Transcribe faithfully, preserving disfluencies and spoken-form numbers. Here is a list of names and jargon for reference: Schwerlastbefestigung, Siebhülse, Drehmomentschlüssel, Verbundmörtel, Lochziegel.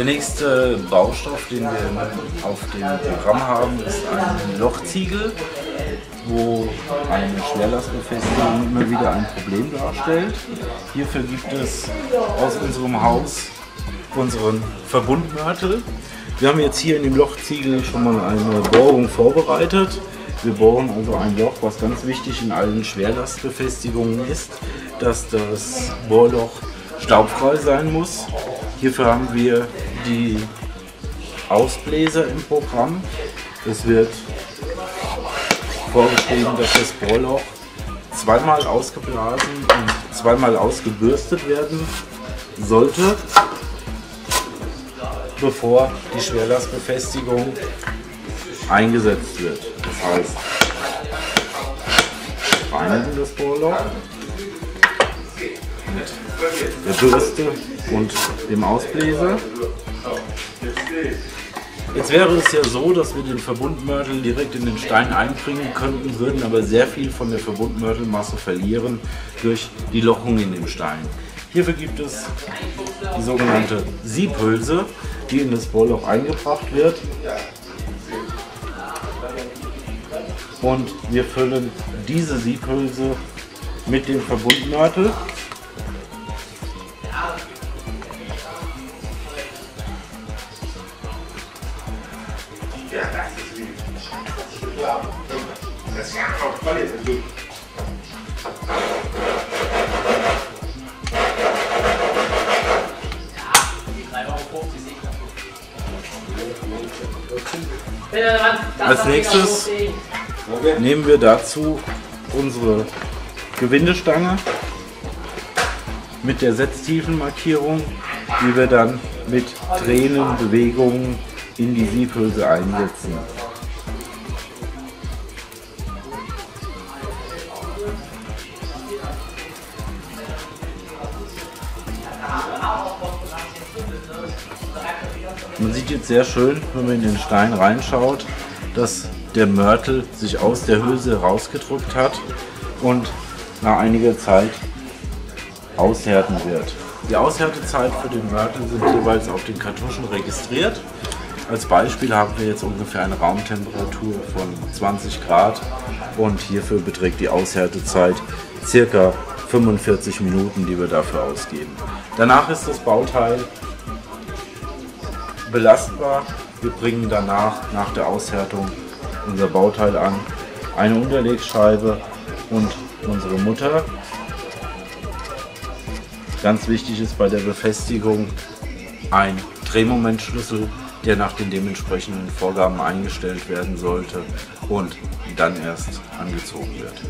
Der nächste Baustoff, den wir auf dem Programm haben, ist ein Lochziegel, wo eine Schwerlastbefestigung immer wieder ein Problem darstellt. Hierfür gibt es aus unserem Haus unseren Verbundmörtel. Wir haben jetzt hier in dem Lochziegel schon mal eine Bohrung vorbereitet. Wir bohren also ein Loch, was ganz wichtig in allen Schwerlastbefestigungen ist, dass das Bohrloch staubfrei sein muss. Hierfür haben wir die Ausbläser im Programm. Es wird vorgeschrieben, dass das Bohrloch zweimal ausgeblasen und zweimal ausgebürstet werden sollte, bevor die Schwerlastbefestigung eingesetzt wird. Das heißt, reinigen das Bohrloch mit der Bürste und dem Ausbläser. Jetzt wäre es ja so, dass wir den Verbundmörtel direkt in den Stein einbringen könnten, würden aber sehr viel von der Verbundmörtelmasse verlieren durch die Lochung in dem Stein. Hierfür gibt es die sogenannte Siebhülse, die in das Bohrloch eingebracht wird. Und wir füllen diese Siebhülse mit dem Verbundmörtel. Als nächstes nehmen wir dazu unsere Gewindestange mit der Setztiefenmarkierung, die wir dann mit drehenden Bewegungen in die Siebhülse einsetzen. Man sieht jetzt sehr schön, wenn man in den Stein reinschaut, dass der Mörtel sich aus der Hülse rausgedrückt hat und nach einiger Zeit aushärten wird. Die Aushärtezeit für den Mörtel sind jeweils auf den Kartuschen registriert. Als Beispiel haben wir jetzt ungefähr eine Raumtemperatur von zwanzig Grad und hierfür beträgt die Aushärtezeit circa fünfundvierzig Minuten, die wir dafür ausgeben. Danach ist das Bauteil belastbar. Wir bringen danach, nach der Aushärtung, unser Bauteil an, eine Unterlegscheibe und unsere Mutter. Ganz wichtig ist bei der Befestigung ein Drehmomentschlüssel, der nach den dementsprechenden Vorgaben eingestellt werden sollte und dann erst angezogen wird.